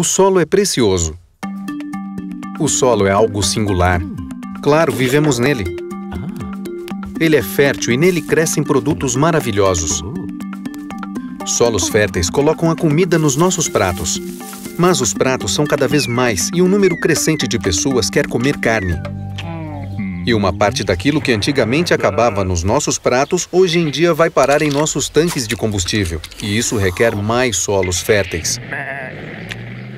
O solo é precioso. O solo é algo singular. Claro, vivemos nele. Ele é fértil e nele crescem produtos maravilhosos. Solos férteis colocam a comida nos nossos pratos. Mas os pratos são cada vez mais e um número crescente de pessoas quer comer carne. E uma parte daquilo que antigamente acabava nos nossos pratos, hoje em dia vai parar em nossos tanques de combustível. E isso requer mais solos férteis.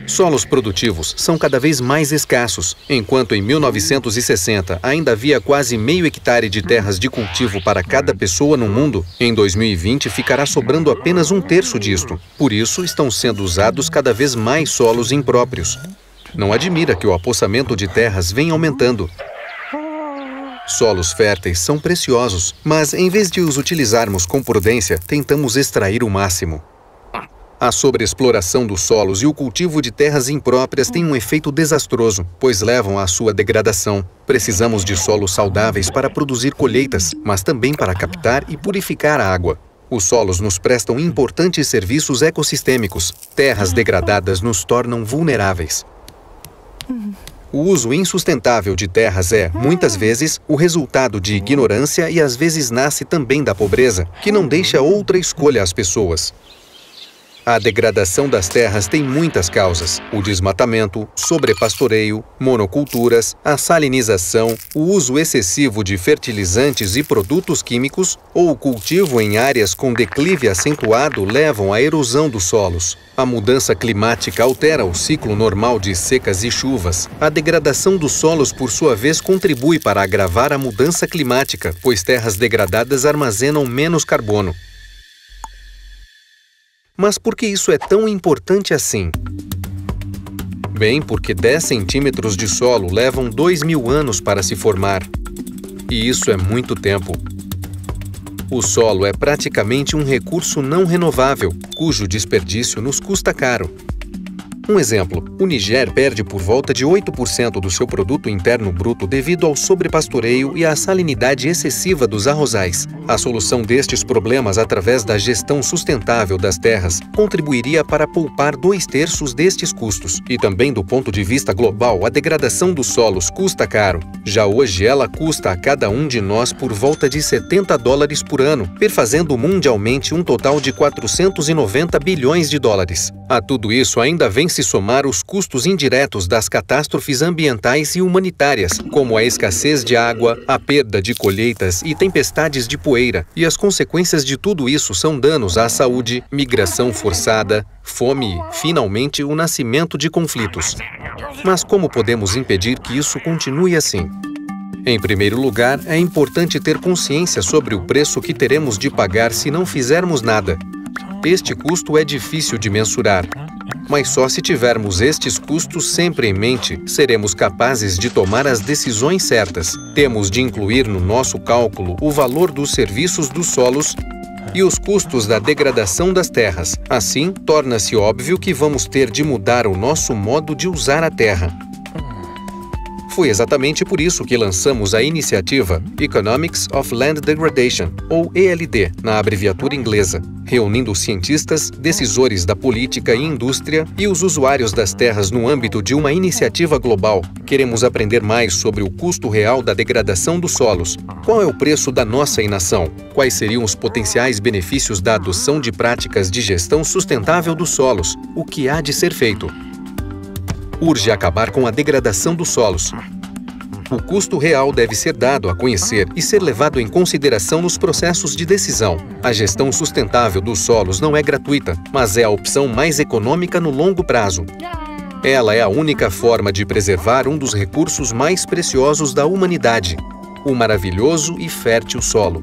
Solos produtivos são cada vez mais escassos, enquanto em 1960 ainda havia quase meio hectare de terras de cultivo para cada pessoa no mundo, em 2020 ficará sobrando apenas um terço disto. Por isso, estão sendo usados cada vez mais solos impróprios. Não admira que o apossamento de terras venha aumentando. Solos férteis são preciosos, mas em vez de os utilizarmos com prudência, tentamos extrair o máximo. A sobreexploração dos solos e o cultivo de terras impróprias têm um efeito desastroso, pois levam à sua degradação. Precisamos de solos saudáveis para produzir colheitas, mas também para captar e purificar a água. Os solos nos prestam importantes serviços ecossistêmicos. Terras degradadas nos tornam vulneráveis. O uso insustentável de terras é, muitas vezes, o resultado de ignorância e às vezes nasce também da pobreza, que não deixa outra escolha às pessoas. A degradação das terras tem muitas causas. O desmatamento, sobrepastoreio, monoculturas, a salinização, o uso excessivo de fertilizantes e produtos químicos ou o cultivo em áreas com declive acentuado levam à erosão dos solos. A mudança climática altera o ciclo normal de secas e chuvas. A degradação dos solos, por sua vez, contribui para agravar a mudança climática, pois terras degradadas armazenam menos carbono. Mas por que isso é tão importante assim? Bem, porque 10 centímetros de solo levam 2000 anos para se formar. E isso é muito tempo. O solo é praticamente um recurso não renovável, cujo desperdício nos custa caro. Um exemplo, o Niger perde por volta de 8% do seu produto interno bruto devido ao sobrepastoreio e à salinidade excessiva dos arrozais. A solução destes problemas através da gestão sustentável das terras contribuiria para poupar 2/3 destes custos. E também do ponto de vista global, a degradação dos solos custa caro. Já hoje ela custa a cada um de nós por volta de $70 por ano, perfazendo mundialmente um total de $490 bilhões. A tudo isso ainda vem se somar os custos indiretos das catástrofes ambientais e humanitárias, como a escassez de água, a perda de colheitas e tempestades de poeira. E as consequências de tudo isso são danos à saúde, migração forçada, fome e, finalmente, o nascimento de conflitos. Mas como podemos impedir que isso continue assim? Em primeiro lugar, é importante ter consciência sobre o preço que teremos de pagar se não fizermos nada. Este custo é difícil de mensurar. Mas só se tivermos estes custos sempre em mente, seremos capazes de tomar as decisões certas. Temos de incluir no nosso cálculo o valor dos serviços dos solos e os custos da degradação das terras. Assim, torna-se óbvio que vamos ter de mudar o nosso modo de usar a terra. Foi exatamente por isso que lançamos a iniciativa Economics of Land Degradation, ou ELD, na abreviatura inglesa, reunindo cientistas, decisores da política e indústria e os usuários das terras no âmbito de uma iniciativa global. Queremos aprender mais sobre o custo real da degradação dos solos. Qual é o preço da nossa inação? Quais seriam os potenciais benefícios da adoção de práticas de gestão sustentável dos solos? O que há de ser feito? Urge acabar com a degradação dos solos. O custo real deve ser dado a conhecer e ser levado em consideração nos processos de decisão. A gestão sustentável dos solos não é gratuita, mas é a opção mais econômica no longo prazo. Ela é a única forma de preservar um dos recursos mais preciosos da humanidade, o maravilhoso e fértil solo.